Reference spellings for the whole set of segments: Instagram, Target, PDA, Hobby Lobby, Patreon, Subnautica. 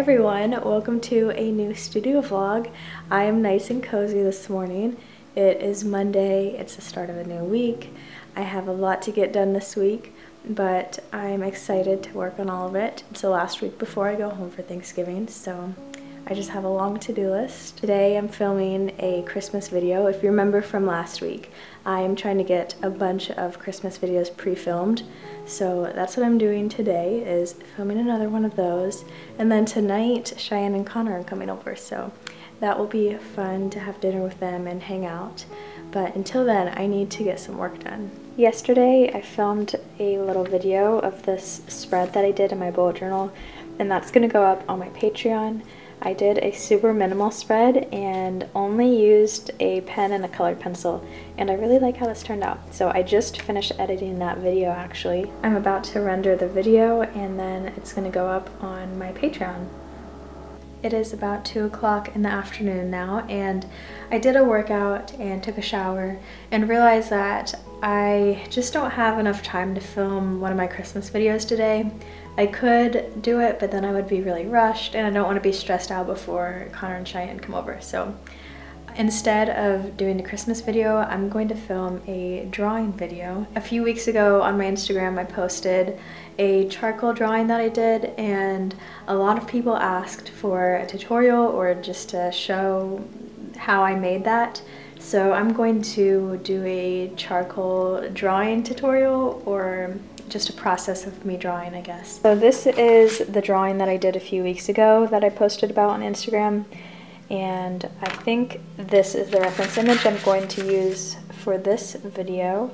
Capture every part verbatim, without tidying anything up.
everyone, welcome to a new studio vlog. I am nice and cozy this morning. It is Monday, it's the start of a new week. I have a lot to get done this week, but I'm excited to work on all of it. It's the last week before I go home for Thanksgiving, so I just have a long to-do list. Today I'm filming a Christmas video. If you remember from last week, I'm trying to get a bunch of Christmas videos pre-filmed. So that's what I'm doing today, is filming another one of those. And then tonight, Cheyenne and Connor are coming over, so that will be fun to have dinner with them and hang out. But until then, I need to get some work done. Yesterday, I filmed a little video of this spread that I did in my bullet journal, and that's gonna go up on my Patreon. I did a super minimal spread and only used a pen and a colored pencil, and I really like how this turned out. So I just finished editing that video actually. I'm about to render the video and then it's gonna go up on my Patreon. It is about two o'clock in the afternoon now, and I did a workout and took a shower and realized that I just don't have enough time to film one of my Christmas videos today. I could do it, but then I would be really rushed, and I don't want to be stressed out before Connor and Cheyenne come over. So instead of doing the Christmas video, I'm going to film a drawing video. A few weeks ago on my Instagram, I posted a charcoal drawing that I did, and a lot of people asked for a tutorial or just to show how I made that. So I'm going to do a charcoal drawing tutorial, or just a process of me drawing, I guess. So this is the drawing that I did a few weeks ago that I posted about on Instagram, and I think this is the reference image I'm going to use for this video.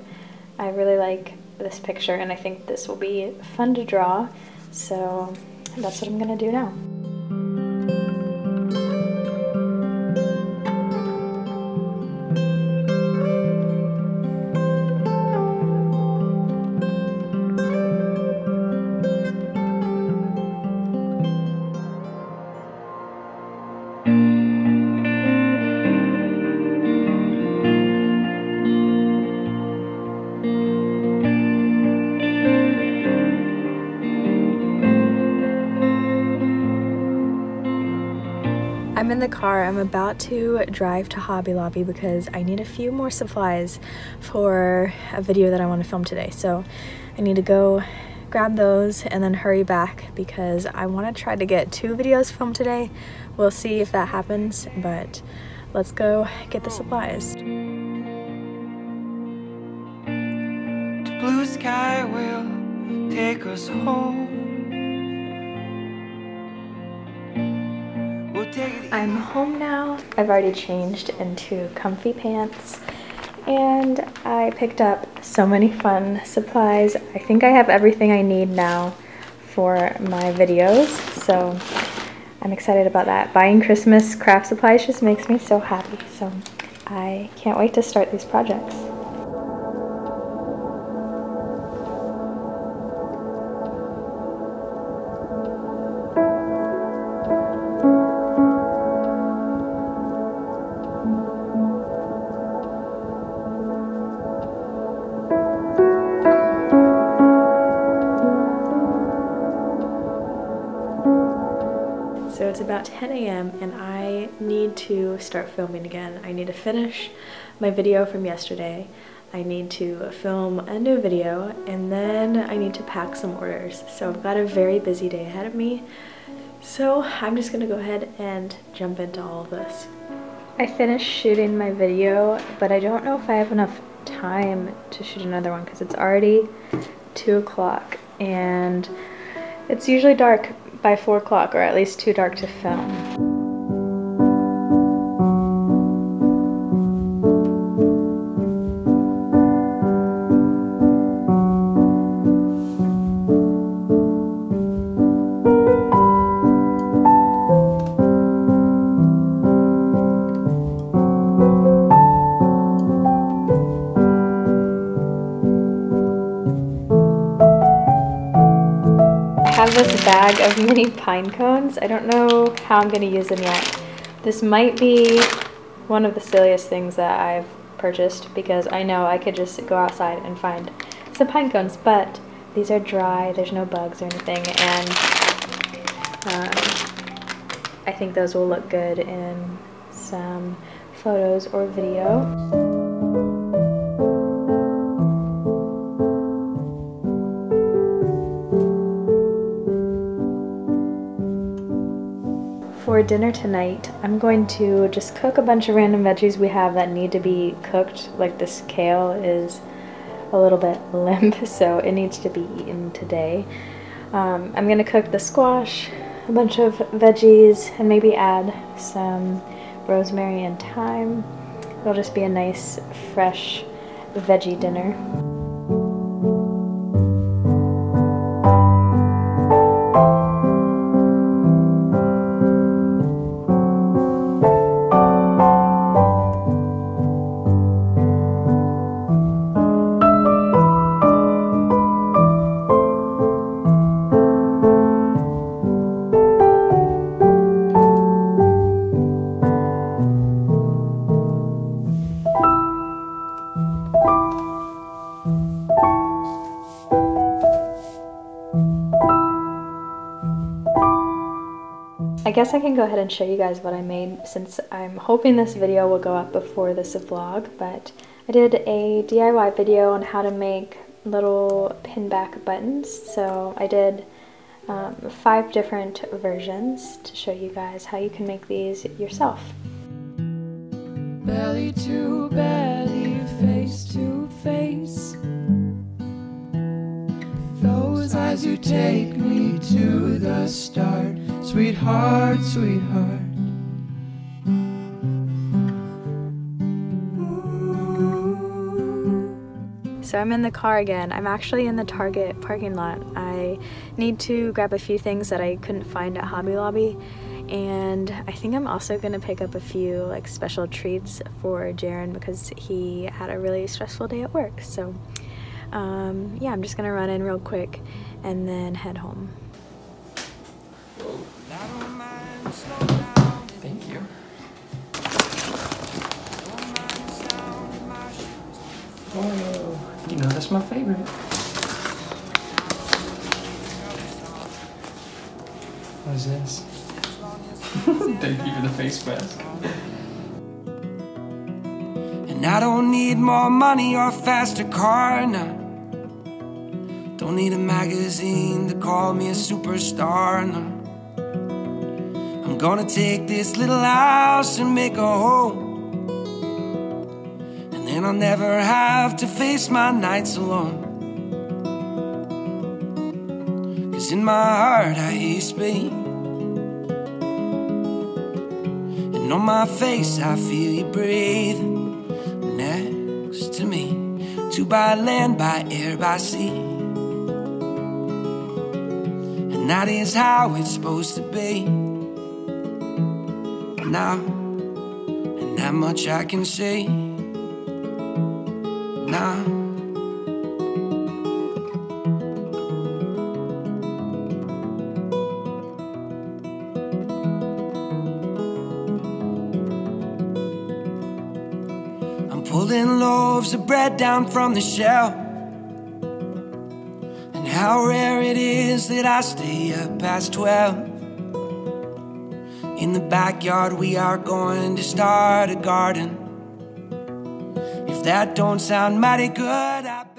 I really like this picture, and I think this will be fun to draw, so that's what I'm gonna do now. I'm in the car. I'm about to drive to Hobby Lobby because I need a few more supplies for a video that I want to film today. So I need to go grab those and then hurry back because I want to try to get two videos filmed today. We'll see if that happens, but let's go get the supplies. To blue sky will take us home. I'm home now. I've already changed into comfy pants, and I picked up so many fun supplies. I think I have everything I need now for my videos, so I'm excited about that. Buying Christmas craft supplies just makes me so happy, so I can't wait to start these projects. So it's about ten A M and I need to start filming again. I need to finish my video from yesterday. I need to film a new video, and then I need to pack some orders. So I've got a very busy day ahead of me. So I'm just gonna go ahead and jump into all of this. I finished shooting my video, but I don't know if I have enough time to shoot another one because it's already two o'clock and it's usually dark by four o'clock, or at least too dark to film. This bag of mini pine cones. I don't know how I'm going to use them yet. This might be one of the silliest things that I've purchased because I know I could just go outside and find some pine cones, but these are dry, there's no bugs or anything, and uh, I think those will look good in some photos or video. For dinner tonight, I'm going to just cook a bunch of random veggies we have that need to be cooked. Like this kale is a little bit limp, so it needs to be eaten today. Um, I'm gonna cook the squash, a bunch of veggies, and maybe add some rosemary and thyme. It'll just be a nice, fresh veggie dinner. I guess I can go ahead and show you guys what I made, since I'm hoping this video will go up before this vlog, but I did a D I Y video on how to make little pinback buttons. So I did um, five different versions to show you guys how you can make these yourself. Belly to belly, face to face, those eyes you take me to the start. Sweetheart, sweetheart. So I'm in the car again. I'm actually in the Target parking lot. I need to grab a few things that I couldn't find at Hobby Lobby. And I think I'm also gonna pick up a few like special treats for Jaron because he had a really stressful day at work. So um, yeah, I'm just gonna run in real quick and then head home. Thank you. Oh, you know that's my favorite. What is this? Thank you for the face mask. And I don't need more money or faster car now. Don't need a magazine to call me a superstar now. I'm gonna take this little house and make a home, and then I'll never have to face my nights alone. Cause in my heart I hear you speak, and on my face I feel you breathe next to me. Two by land, by air, by sea, and that is how it's supposed to be. Now, and that much I can say. Now, I'm pulling loaves of bread down from the shelf, and how rare it is that I stay up past twelve. In the backyard we are going to start a garden. If that don't sound mighty good, I